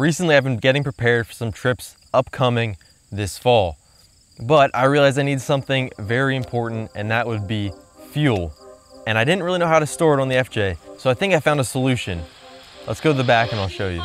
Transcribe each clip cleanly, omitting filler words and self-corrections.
Recently, I've been getting prepared for some trips upcoming this fall, but I realized I need something very important, and that would be fuel. And I didn't really know how to store it on the FJ, so I think I found a solution. Let's go to the back and I'll show you.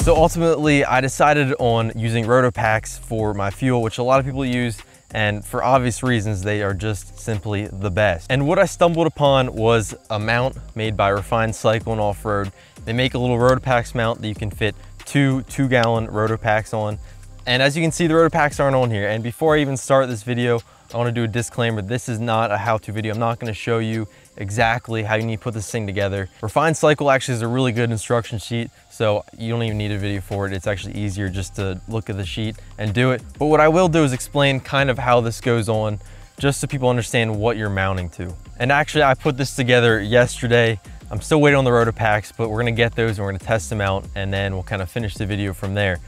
So ultimately, I decided on using Rotopax for my fuel, which a lot of people use, and for obvious reasons, they are just simply the best. And what I stumbled upon was a mount made by Refined Cycle and Offroad. They make a little Rotopax mount that you can fit two 2-gallon Rotopax on. And as you can see, the Rotopax aren't on here. And before I even start this video, I want to do a disclaimer. This is not a how-to video. I'm not going to show you exactly how you need to put this thing together. Refined Cycle actually is a really good instruction sheet, so you don't even need a video for it. It's actually easier just to look at the sheet and do it. But what I will do is explain kind of how this goes on, just so people understand what you're mounting to. And actually, I put this together yesterday. I'm still waiting on the Rotopax, but we're going to get those and we're going to test them out, and then we'll kind of finish the video from there.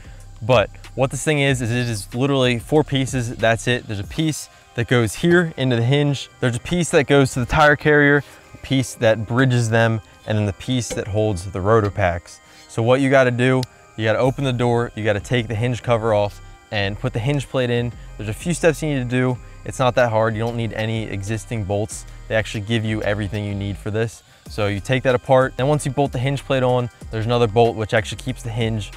But what this thing is it is literally 4 pieces, that's it. There's a piece that goes here into the hinge, there's a piece that goes to the tire carrier, a piece that bridges them, and then the piece that holds the Rotopax. So what you gotta do, you gotta open the door, you gotta take the hinge cover off and put the hinge plate in. There's a few steps you need to do. It's not that hard, you don't need any existing bolts. They actually give you everything you need for this. So you take that apart, and once you bolt the hinge plate on, there's another bolt which actually keeps the hinge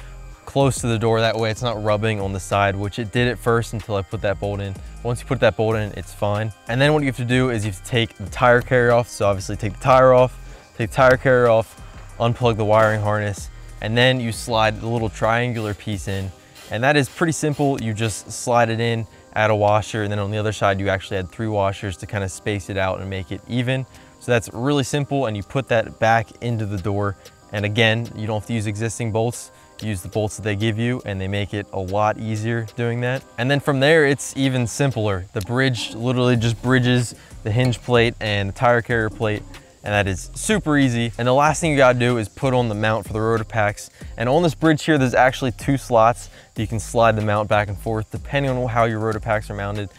close to the door, that way it's not rubbing on the side, which it did at first until I put that bolt in. Once you put that bolt in, it's fine. And then what you have to do is you have to take the tire carrier off. So obviously take the tire off, take the tire carrier off, unplug the wiring harness, and then you slide the little triangular piece in. And that is pretty simple. You just slide it in, add a washer, and then on the other side, you actually had 3 washers to kind of space it out and make it even. So that's really simple, and you put that back into the door. And again, you don't have to use existing bolts. Use the bolts that they give you, and they make it a lot easier doing that. And then from there, it's even simpler. The bridge literally just bridges the hinge plate and the tire carrier plate, and that is super easy. And the last thing you gotta do is put on the mount for the Rotopax. And on this bridge here, there's actually 2 slots that you can slide the mount back and forth depending on how your Rotopax are mounted.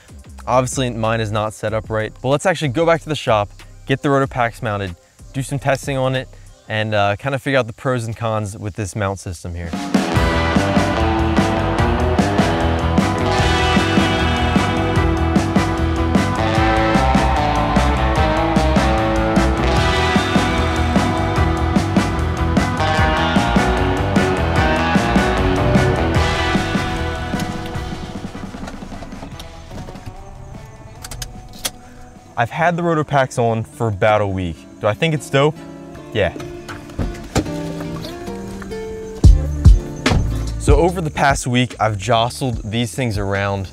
Obviously, mine is not set up right, but let's actually go back to the shop, get the Rotopax mounted, do some testing on it, and kind of figure out the pros and cons with this mount system here. I've had the Rotopax on for about a week. Do I think it's dope? Yeah. So over the past week, I've jostled these things around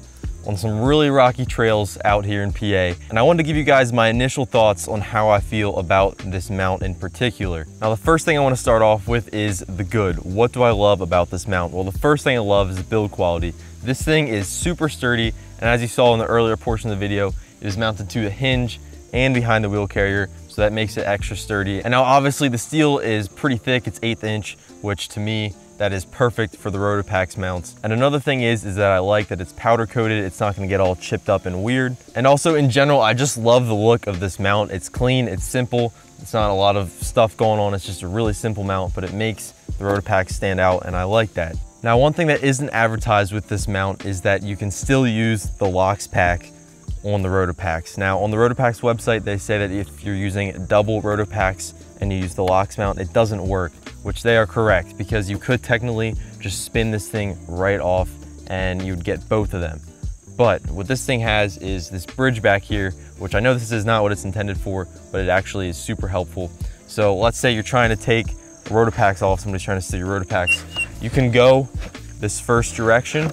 on some really rocky trails out here in PA. And I wanted to give you guys my initial thoughts on how I feel about this mount in particular. Now, the first thing I want to start off with is the good. What do I love about this mount? Well, the first thing I love is the build quality. This thing is super sturdy. And as you saw in the earlier portion of the video, it is mounted to a hinge and behind the wheel carrier. So that makes it extra sturdy. And now obviously the steel is pretty thick. It's 1/8 inch, which to me, that is perfect for the Rotopax mounts. And another thing is that I like that it's powder coated. It's not gonna get all chipped up and weird. And also in general, I just love the look of this mount. It's clean, it's simple. It's not a lot of stuff going on. It's just a really simple mount, but it makes the Rotopax stand out, and I like that. Now, one thing that isn't advertised with this mount is that you can still use the LoxPak on the Rotopax. Now, on the Rotopax website, they say that if you're using double Rotopax and you use the LOX mount, it doesn't work, which they are correct, because you could technically just spin this thing right off and you'd get both of them. But what this thing has is this bridge back here, which I know this is not what it's intended for, but it actually is super helpful. So let's say you're trying to take Rotopax off, somebody's trying to steal your Rotopax. You can go this first direction,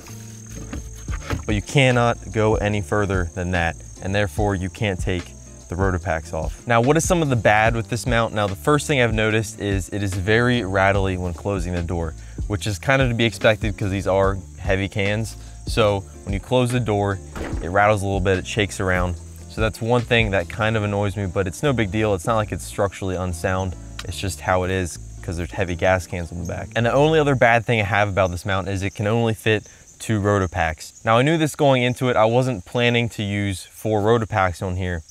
but you cannot go any further than that, and therefore you can't take the Rotopax off. Now, what is some of the bad with this mount? Now, the first thing I've noticed is it is very rattly when closing the door, which is kind of to be expected because these are heavy cans. So when you close the door, it rattles a little bit, it shakes around. So that's one thing that kind of annoys me, but it's no big deal. It's not like it's structurally unsound. It's just how it is because there's heavy gas cans on the back. And the only other bad thing I have about this mount is it can only fit 2 Rotopax. Now, I knew this going into it. I wasn't planning to use 4 Rotopax on here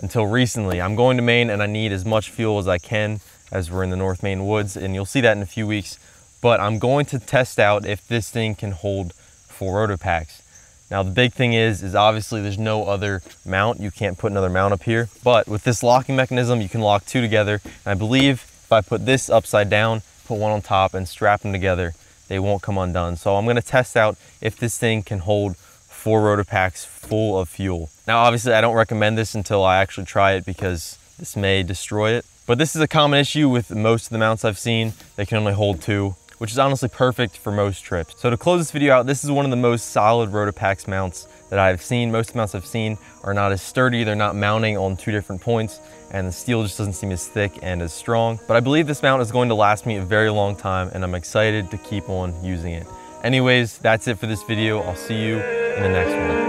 until recently. I'm going to Maine and I need as much fuel as I can as we're in the North Maine woods, and you'll see that in a few weeks. but I'm going to test out if this thing can hold 4 Rotopax. Now the big thing is obviously there's no other mount. You can't put another mount up here, but with this locking mechanism, you can lock two together. And I believe if I put this upside down, put one on top and strap them together, they won't come undone. So I'm gonna test out if this thing can hold 4 Rotopax full of fuel. Now, obviously I don't recommend this until I actually try it because this may destroy it, but this is a common issue with most of the mounts I've seen. They can only hold 2. Which is honestly perfect for most trips. So to close this video out, this is one of the most solid Rotopax mounts that I've seen. Most of the mounts I've seen are not as sturdy. They're not mounting on 2 different points and the steel just doesn't seem as thick and as strong. But I believe this mount is going to last me a very long time and I'm excited to keep on using it. Anyways, that's it for this video. I'll see you in the next one.